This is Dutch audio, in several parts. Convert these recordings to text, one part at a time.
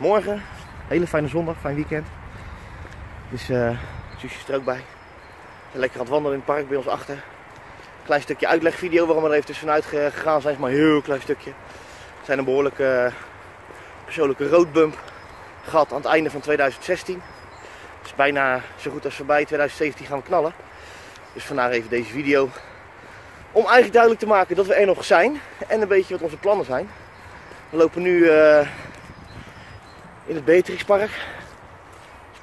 morgen. Hele fijne zondag, fijn weekend. Dus Suusje is er ook bij. We zijn lekker aan het wandelen in het park bij ons achter. Klein stukje uitlegvideo waarom we er even tussenuit gegaan zijn, is maar een heel klein stukje. We zijn een behoorlijke persoonlijke roadbump gehad aan het einde van 2016. Het is bijna zo goed als voorbij, 2017 gaan we knallen. Dus vandaar even deze video. Om eigenlijk duidelijk te maken dat we er nog zijn en een beetje wat onze plannen zijn. We lopen nu in het Beatrixpark.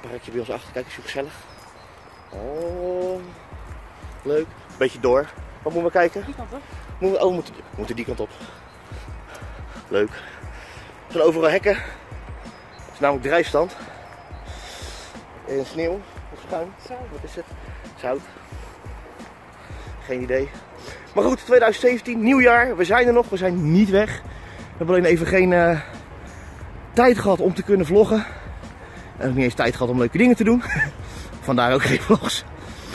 Het parkje bij ons achter, kijk, is zo gezellig. Oh, leuk. Beetje door. Wat moeten we kijken? Die kant op. We moeten die kant op. Leuk. Er zijn overal hekken. Het is namelijk drijfstand. En sneeuw. Wat schuim. Wat is het? Zout. Geen idee. Maar goed, 2017, nieuw jaar. We zijn er nog. We zijn niet weg. We hebben alleen even geen tijd gehad om te kunnen vloggen. En ook niet eens tijd gehad om leuke dingen te doen. Vandaar ook geen vlogs.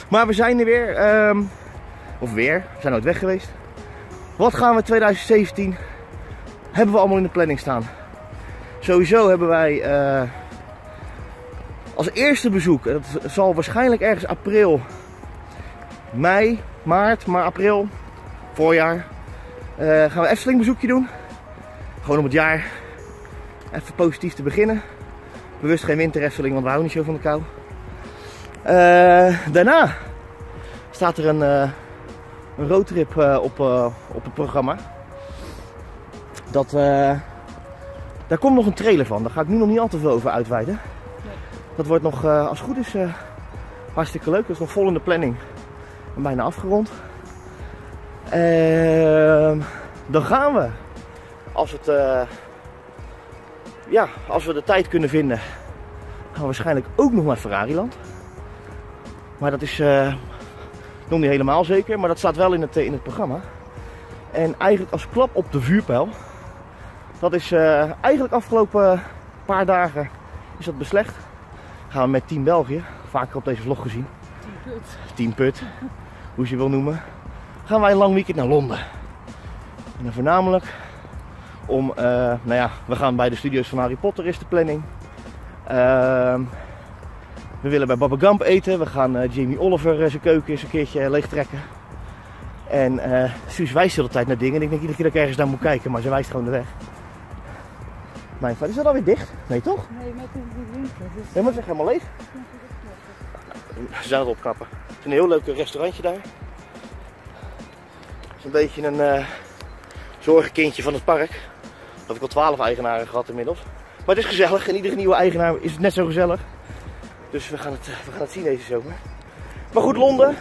Maar we zijn er weer. We zijn nooit weg geweest. Wat gaan we 2017? Hebben we allemaal in de planning staan. Sowieso hebben wij als eerste bezoek. Dat zal waarschijnlijk ergens april, mei, maart, maar april, voorjaar. Gaan we Efteling bezoekje doen. Gewoon om het jaar even positief te beginnen. Bewust geen winter Efteling, want we houden niet zo van de kou. Daarna staat er een roadtrip op het programma. Daar komt nog een trailer van, daar ga ik nu nog niet al te veel over uitweiden. Nee. Dat wordt nog, als het goed is, hartstikke leuk. Dat is nog vol in de planning en bijna afgerond. Dan gaan we, als we de tijd kunnen vinden, gaan we waarschijnlijk ook nog naar Ferrariland. Maar dat is nog niet helemaal zeker, maar dat staat wel in het programma. En eigenlijk als klap op de vuurpijl, dat is eigenlijk afgelopen paar dagen is dat beslecht. Gaan we met Team België, vaker op deze vlog gezien. Team Put, hoe je wil noemen. Gaan wij een lang weekend naar Londen. En dan voornamelijk om, we gaan bij de studio's van Harry Potter is de planning. We willen bij Baba Gump eten, we gaan Jamie Oliver zijn keuken eens een keertje leegtrekken. En Suus wijst altijd naar dingen en ik denk iedere keer dat ik ergens naar moet kijken, maar ze wijst gewoon de weg. Mijn vader, is dat alweer dicht? Nee toch? Nee, met een winkel. Dus... Nee, maar het is helemaal leeg. Ze zijn het opknappen. Het is een heel leuk restaurantje daar. Het is een beetje een zorgenkindje van het park. Dat heb ik al 12 eigenaren gehad inmiddels. Maar het is gezellig en iedere nieuwe eigenaar is het net zo gezellig. Dus we gaan het zien deze zomer. Maar goed, Londen.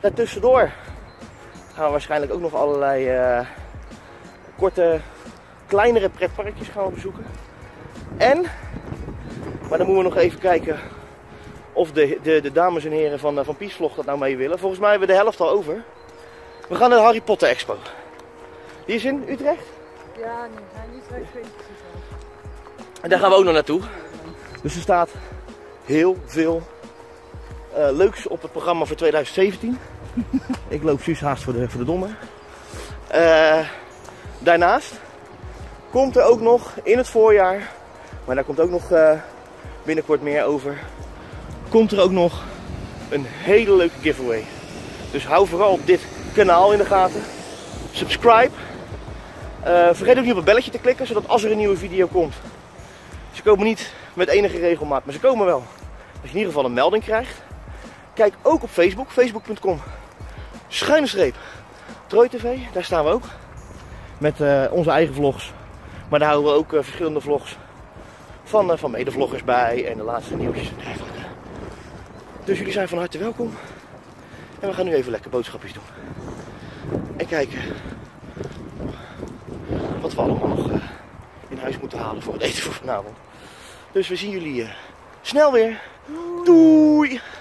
Daartussendoor gaan we waarschijnlijk ook nog allerlei korte, kleinere pretparkjes gaan we bezoeken. Maar dan moeten we nog even kijken of de dames en heren van Piesvlog dat nou mee willen. Volgens mij hebben we de helft al over. We gaan naar de Harry Potter Expo. Die is in Utrecht? Ja, in Utrecht weet ik precies. En daar gaan we ook nog naartoe. Dus er staat heel veel leuks op het programma voor 2017. Ik loop Suus haast voor de donder. Daarnaast komt er ook nog in het voorjaar, maar daar komt ook nog binnenkort meer over, komt er ook nog een hele leuke giveaway. Dus hou vooral op dit kanaal in de gaten. Subscribe. Vergeet ook niet op het belletje te klikken, zodat als er een nieuwe video komt. Ze komen niet met enige regelmaat, maar ze komen wel. Als je in ieder geval een melding krijgt. Kijk ook op Facebook, facebook.com/TrooiTV, daar staan we ook. Met onze eigen vlogs. Maar daar houden we ook verschillende vlogs van medevloggers bij en de laatste nieuwtjes en dergelijke. Dus jullie zijn van harte welkom. En we gaan nu even lekker boodschapjes doen. En kijken wat we allemaal nog in huis moeten halen voor het eten voor vanavond. Dus we zien jullie snel weer. Doei!